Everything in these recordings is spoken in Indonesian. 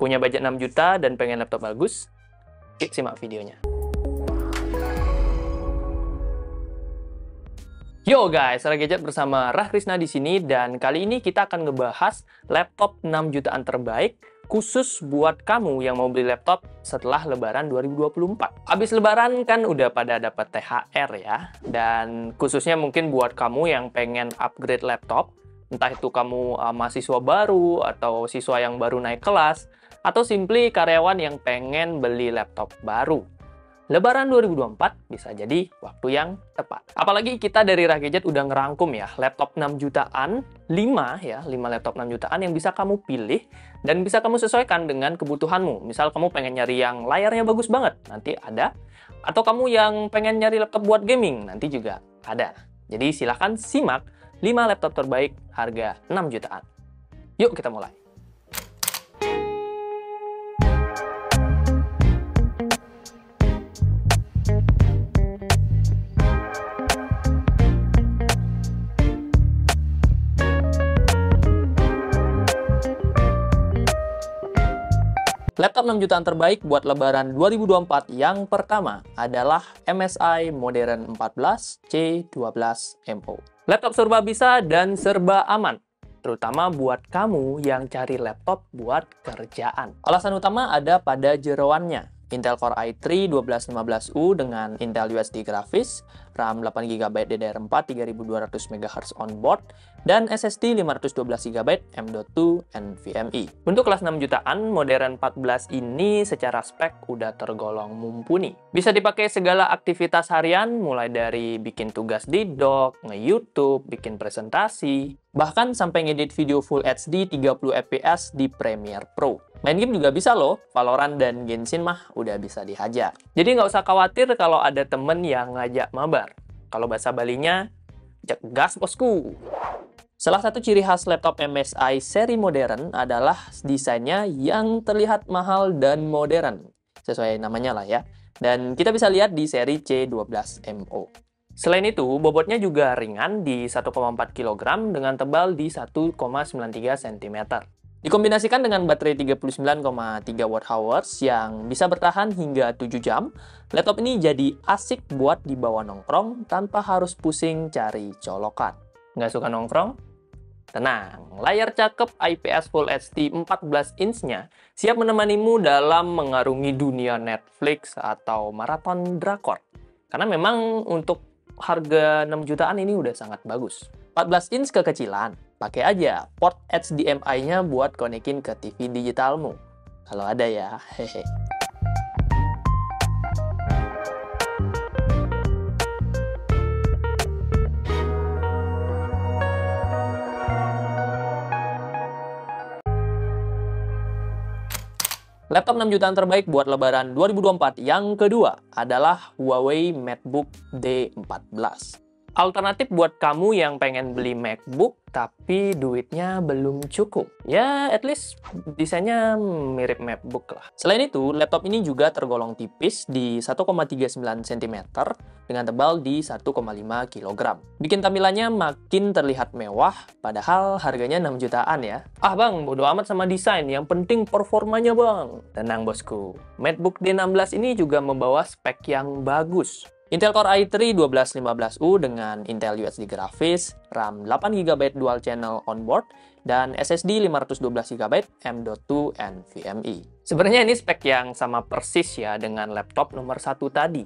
punya budget 6 juta dan pengen laptop bagus? Yuk simak videonya. Yo guys, Rah Gadget bersama Rah Krisna di sini, dan kali ini kita akan ngebahas laptop 6 jutaan terbaik khusus buat kamu yang mau beli laptop setelah Lebaran 2024. Habis Lebaran kan udah pada dapat THR ya, dan khususnya mungkin buat kamu yang pengen upgrade laptop, entah itu kamu mahasiswa baru atau siswa yang baru naik kelas, atau simply karyawan yang pengen beli laptop baru. Lebaran 2024 bisa jadi waktu yang tepat. Apalagi kita dari Rah Gadget udah ngerangkum ya, laptop 6 jutaan, 5 laptop 6 jutaan yang bisa kamu pilih dan bisa kamu sesuaikan dengan kebutuhanmu. Misal kamu pengen nyari yang layarnya bagus banget, nanti ada. Atau kamu yang pengen nyari laptop buat gaming, nanti juga ada. Jadi silahkan simak 5 laptop terbaik harga 6 jutaan. Yuk kita mulai. Laptop 6 jutaan terbaik buat Lebaran 2024 yang pertama adalah MSI Modern 14 C12MO. Laptop serba bisa dan serba aman, terutama buat kamu yang cari laptop buat kerjaan. Alasan utama ada pada jeroannya. Intel Core i3-1215U dengan Intel UHD Graphics, RAM 8GB DDR4 3200MHz onboard, dan SSD 512GB M.2 NVMe. Untuk kelas 6 jutaan, Modern 14 ini secara spek udah tergolong mumpuni. Bisa dipakai segala aktivitas harian, mulai dari bikin tugas di doc, nge-YouTube, bikin presentasi, bahkan sampai ngedit video Full HD 30fps di Premiere Pro. Main game juga bisa loh, Valorant dan Genshin mah udah bisa dihajar. Jadi nggak usah khawatir kalau ada temen yang ngajak mabar. Kalau bahasa Balinya, cek gas bosku. Salah satu ciri khas laptop MSI seri modern adalah desainnya yang terlihat mahal dan modern. Sesuai namanya lah ya. Dan kita bisa lihat di seri C12MO. Selain itu, bobotnya juga ringan di 1,4 kg dengan tebal di 1,93 cm. Dikombinasikan dengan baterai 39,3 Wh yang bisa bertahan hingga 7 jam, laptop ini jadi asik buat dibawa nongkrong tanpa harus pusing cari colokan. Nggak suka nongkrong? Tenang, layar cakep IPS Full HD 14 inch-nya siap menemanimu dalam mengarungi dunia Netflix atau maraton drakor. Karena memang untuk harga 6 jutaan ini udah sangat bagus. 14 inch kekecilan. Pakai aja port HDMI-nya buat konekin ke TV digitalmu. Kalau ada ya, hehe. Laptop 6 jutaan terbaik buat Lebaran 2024 yang kedua adalah Huawei MateBook D14. Alternatif buat kamu yang pengen beli MacBook tapi duitnya belum cukup. Ya, at least desainnya mirip MacBook lah. Selain itu, laptop ini juga tergolong tipis di 1,39 cm dengan tebal di 1,5 kg. Bikin tampilannya makin terlihat mewah, padahal harganya 6 jutaan ya. Ah bang, bodo amat sama desain, yang penting performanya bang. Tenang bosku, MacBook D16 ini juga membawa spek yang bagus. Intel Core i3-1215U dengan Intel UHD Graphics, RAM 8GB Dual Channel Onboard, dan SSD 512GB M.2 NVMe. Sebenarnya ini spek yang sama persis ya dengan laptop nomor 1 tadi.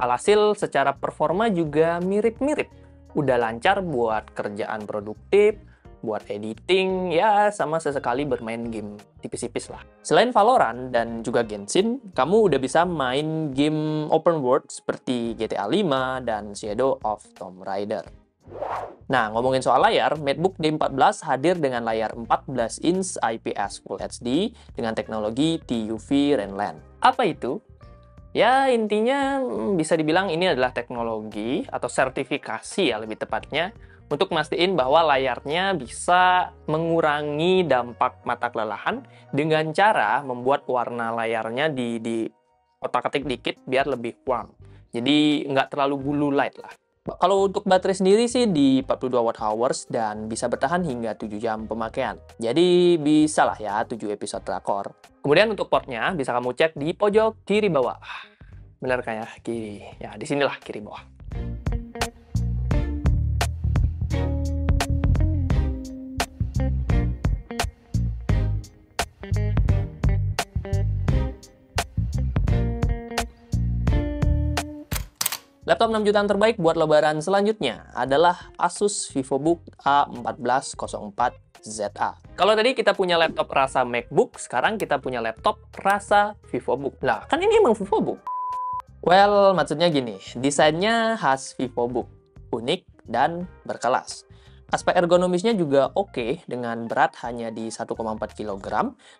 Alhasil secara performa juga mirip-mirip. Udah lancar buat kerjaan produktif, buat editing, ya sama sesekali bermain game tipis-tipis lah. Selain Valorant dan juga Genshin, kamu udah bisa main game open world seperti GTA 5 dan Shadow of Tomb Raider. Nah, ngomongin soal layar, MateBook D14 hadir dengan layar 14 inch IPS Full HD dengan teknologi TUV Rheinland. Apa itu? Ya, intinya bisa dibilang ini adalah teknologi atau sertifikasi ya lebih tepatnya untuk mastiin bahwa layarnya bisa mengurangi dampak mata kelelahan dengan cara membuat warna layarnya di otak-atik dikit biar lebih warm. Jadi nggak terlalu blue light lah. Kalau untuk baterai sendiri sih di 42 Wh dan bisa bertahan hingga 7 jam pemakaian. Jadi bisa lah ya 7 episode drakor. Kemudian untuk portnya bisa kamu cek di pojok kiri bawah. Benar kan ya? Kiri. Ya, di sinilah kiri bawah. Laptop 6 jutaan terbaik buat lebaran selanjutnya adalah Asus VivoBook A1404ZA. Kalau tadi kita punya laptop rasa MacBook, sekarang kita punya laptop rasa VivoBook. Lah, kan ini emang VivoBook. Well, maksudnya gini, desainnya khas VivoBook, unik dan berkelas. Aspek ergonomisnya juga oke, dengan berat hanya di 1,4 kg,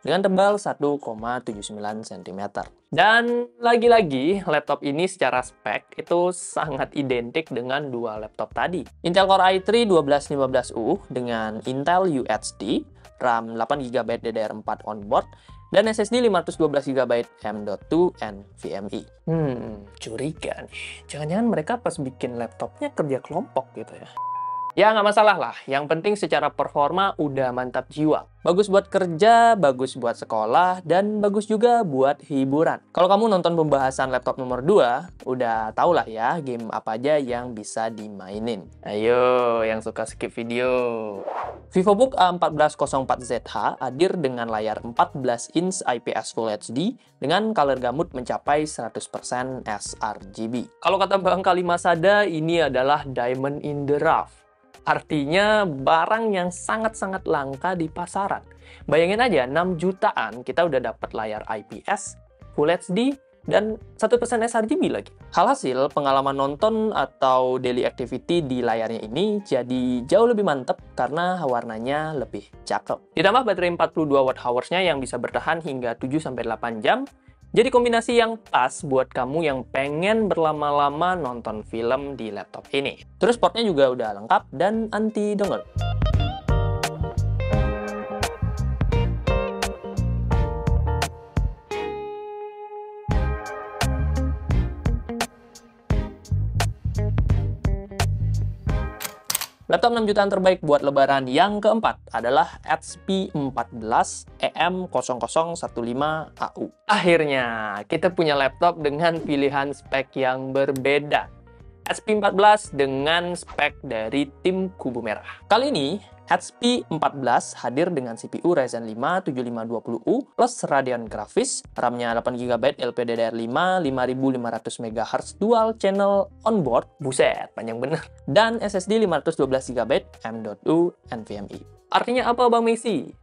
dengan tebal 1,79 cm. Dan lagi-lagi, laptop ini secara spek itu sangat identik dengan dua laptop tadi. Intel Core i3-1215U dengan Intel UHD, RAM 8GB DDR4 onboard, dan SSD 512GB M.2 NVMe. Curiga nih. Jangan-jangan mereka pas bikin laptopnya kerja kelompok gitu ya. Ya nggak masalah lah, yang penting secara performa udah mantap jiwa. Bagus buat kerja, bagus buat sekolah, dan bagus juga buat hiburan. Kalau kamu nonton pembahasan laptop nomor 2, udah tau lah ya game apa aja yang bisa dimainin. Ayo, yang suka skip video. VivoBook A1404ZH hadir dengan layar 14 inch IPS Full HD dengan color gamut mencapai 100% sRGB. Kalau kata Bang Kalimasada, ini adalah diamond in the rough. Artinya barang yang sangat-sangat langka di pasaran. Bayangin aja 6 jutaan kita udah dapat layar IPS, Full HD, dan 1% sRGB lagi. Alhasil pengalaman nonton atau daily activity di layarnya ini jadi jauh lebih mantep karena warnanya lebih cakep. Ditambah baterai 42 Wh-nya yang bisa bertahan hingga 7-8 jam. Jadi kombinasi yang pas buat kamu yang pengen berlama-lama nonton film di laptop ini. Terus portnya juga udah lengkap dan anti dongle. Laptop 6 jutaan terbaik buat lebaran yang keempat adalah HP 14 EM0015AU. Akhirnya, kita punya laptop dengan pilihan spek yang berbeda. HP 14 dengan spek dari tim Kubu Merah. Kali ini, HP 14 hadir dengan CPU Ryzen 5 7520U plus Radeon grafis, RAM-nya 8GB LPDDR5 5500MHz dual channel onboard, buset panjang bener, dan SSD 512GB M.2 NVMe. Artinya apa Bang Messi?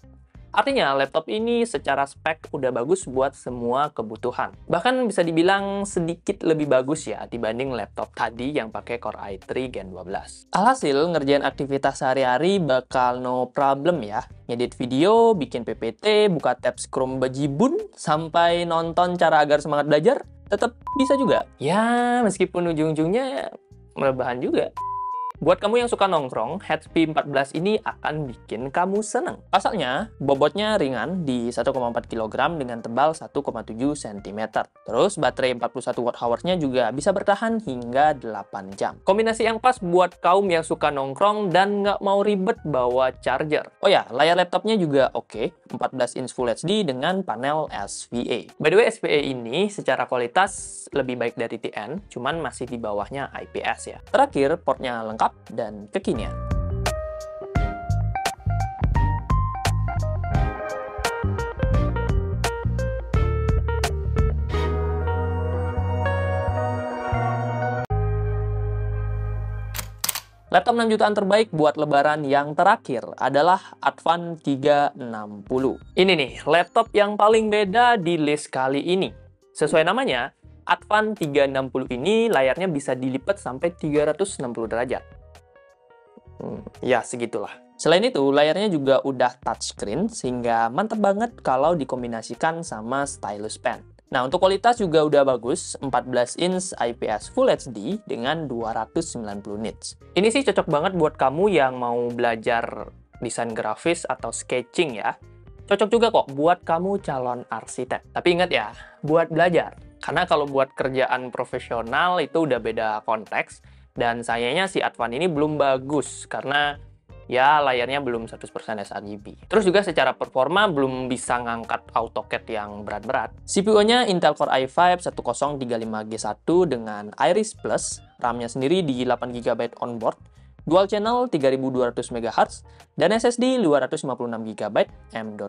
Artinya laptop ini secara spek udah bagus buat semua kebutuhan. Bahkan bisa dibilang sedikit lebih bagus ya dibanding laptop tadi yang pakai Core i3 Gen 12. Alhasil ngerjain aktivitas sehari-hari bakal no problem ya. Ngedit video, bikin PPT, buka tab Chrome bejibun, sampai nonton cara agar semangat belajar, tetap bisa juga. Ya meskipun ujung-ujungnya melebahan juga. Buat kamu yang suka nongkrong, HP 14 ini akan bikin kamu seneng. Pasalnya, bobotnya ringan di 1,4 kg dengan tebal 1,7 cm. Terus, baterai 41 Wh-nya juga bisa bertahan hingga 8 jam. Kombinasi yang pas buat kaum yang suka nongkrong dan nggak mau ribet bawa charger. Oh ya, layar laptopnya juga oke, 14 inch Full HD dengan panel SVA. By the way, SVA ini secara kualitas lebih baik dari TN, cuman masih di bawahnya IPS ya. Terakhir, portnya lengkap dan kekinian. Laptop 6 jutaan terbaik buat lebaran yang terakhir adalah Advan 360. Ini nih, laptop yang paling beda di list kali ini. Sesuai namanya, Advan 360 ini layarnya bisa dilipat sampai 360 derajat. Ya, segitulah. Selain itu, layarnya juga udah touchscreen, sehingga mantep banget kalau dikombinasikan sama stylus pen. Nah, untuk kualitas juga udah bagus, 14 inch IPS Full HD dengan 290 nits. Ini sih cocok banget buat kamu yang mau belajar desain grafis atau sketching ya. Cocok juga kok buat kamu calon arsitek. Tapi ingat ya, buat belajar. Karena kalau buat kerjaan profesional itu udah beda konteks, Dan sayangnya si Advan ini belum bagus karena ya layarnya belum 100% sRGB. Terus juga secara performa belum bisa ngangkat AutoCAD yang berat-berat. CPU-nya Intel Core i5-1035G1 dengan Iris Plus, RAM-nya sendiri di 8GB onboard, dual channel 3200MHz, dan SSD 256GB M.2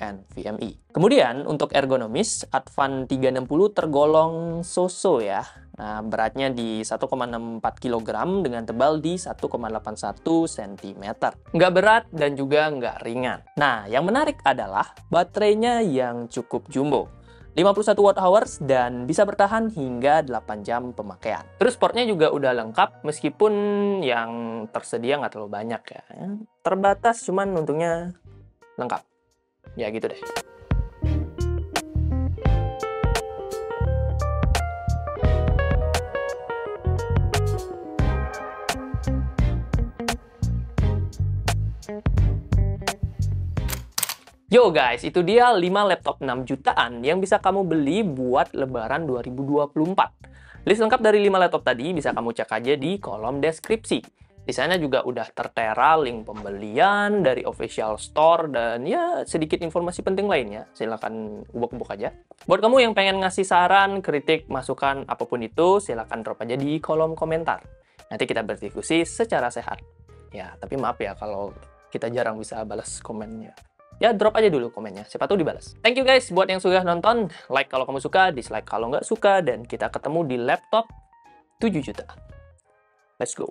NVMe. Kemudian untuk ergonomis, Advan 360 tergolong so-so ya. Nah, beratnya di 1,64 kg dengan tebal di 1,81 cm. Nggak berat dan juga nggak ringan. Nah, yang menarik adalah baterainya yang cukup jumbo. 51Wh dan bisa bertahan hingga 8 jam pemakaian. Terus portnya juga udah lengkap meskipun yang tersedia nggak terlalu banyak ya. Terbatas cuman untungnya lengkap. Ya gitu deh. Yo guys, itu dia 5 laptop 6 jutaan yang bisa kamu beli buat lebaran 2024. List lengkap dari 5 laptop tadi bisa kamu cek aja di kolom deskripsi. Di sana juga udah tertera link pembelian dari official store dan ya sedikit informasi penting lainnya. Silahkan ubek-ubek aja. Buat kamu yang pengen ngasih saran, kritik, masukan, apapun itu, silahkan drop aja di kolom komentar. Nanti kita berdiskusi secara sehat. Ya, tapi maaf ya kalau kita jarang bisa balas komennya. Ya drop aja dulu komennya, siapa tahu dibalas. Thank you guys buat yang sudah nonton. Like kalau kamu suka, dislike kalau nggak suka. Dan kita ketemu di laptop 7 juta. Let's go.